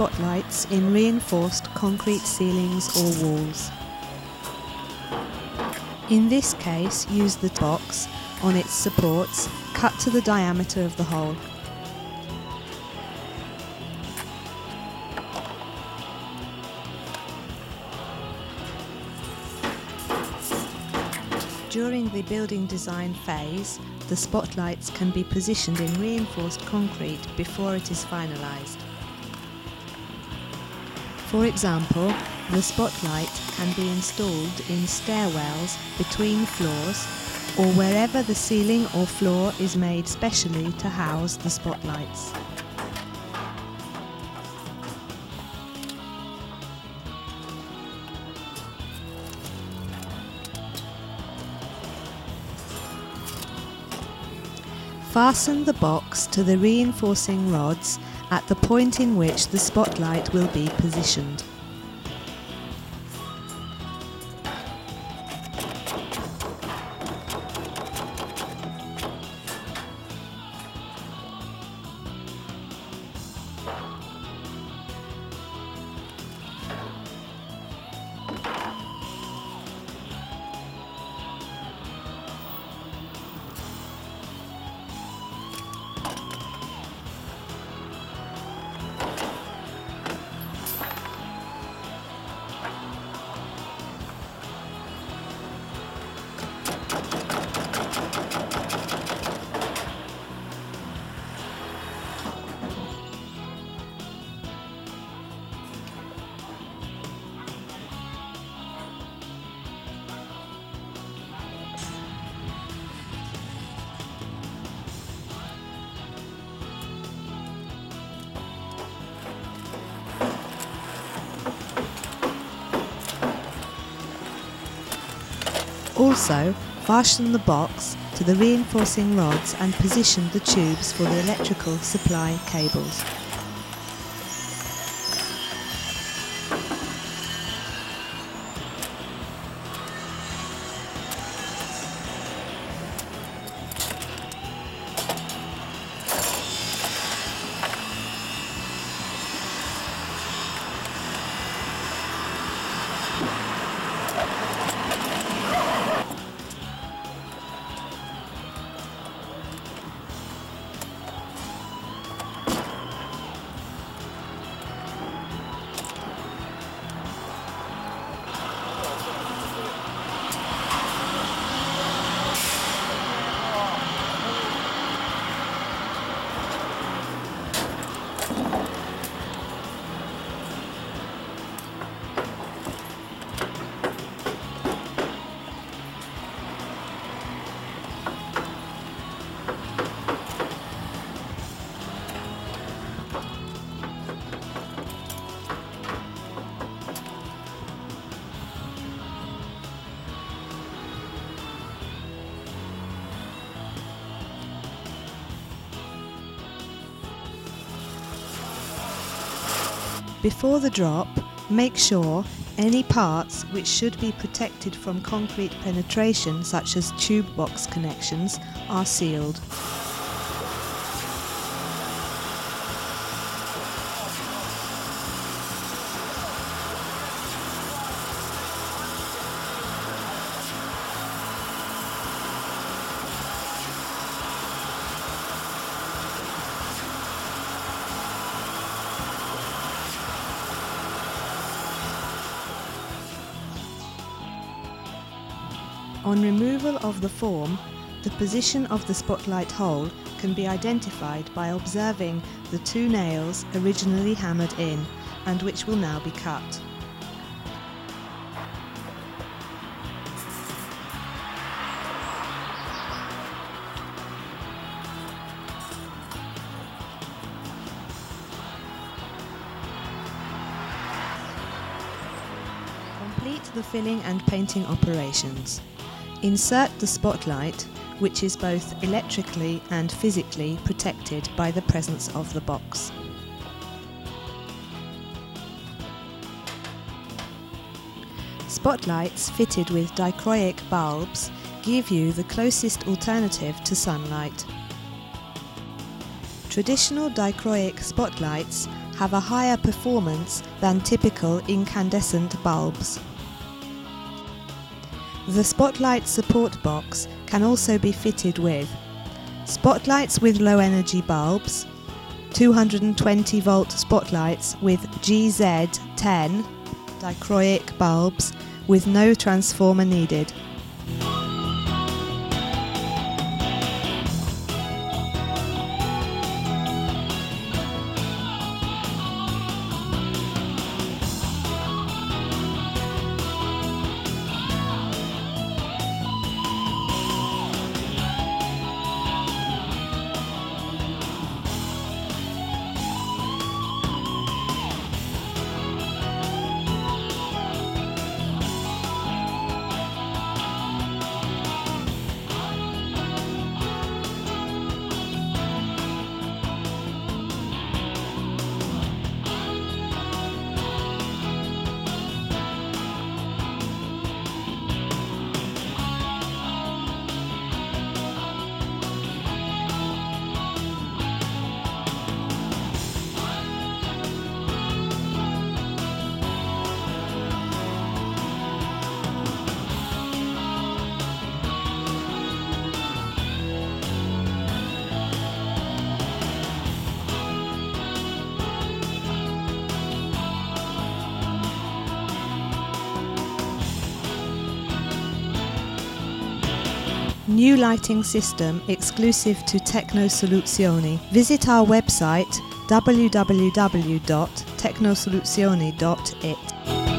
spotlights in reinforced concrete ceilings or walls. In this case, use the box on its supports cut to the diameter of the hole. During the building design phase, the spotlights can be positioned in reinforced concrete before it is finalized. For example, the spotlight can be installed in stairwells, between floors, or wherever the ceiling or floor is made specially to house the spotlights. Fasten the box to the reinforcing rods at the point in which the spotlight will be positioned. Also, fasten the box to the reinforcing rods and position the tubes for the electrical supply cables. Before the drop, make sure any parts which should be protected from concrete penetration, such as tube box connections, are sealed. On removal of the form, the position of the spotlight hole can be identified by observing the two nails originally hammered in and which will now be cut. Complete the filling and painting operations. Insert the spotlight, which is both electrically and physically protected by the presence of the box. Spotlights fitted with dichroic bulbs give you the closest alternative to sunlight. Traditional dichroic spotlights have a higher performance than typical incandescent bulbs. The spotlight support box can also be fitted with spotlights with low energy bulbs, 220 volt spotlights with GZ10 dichroic bulbs with no transformer needed. New lighting system exclusive to Tecno Soluzioni. Visit our website www.tecnosoluzioni.it.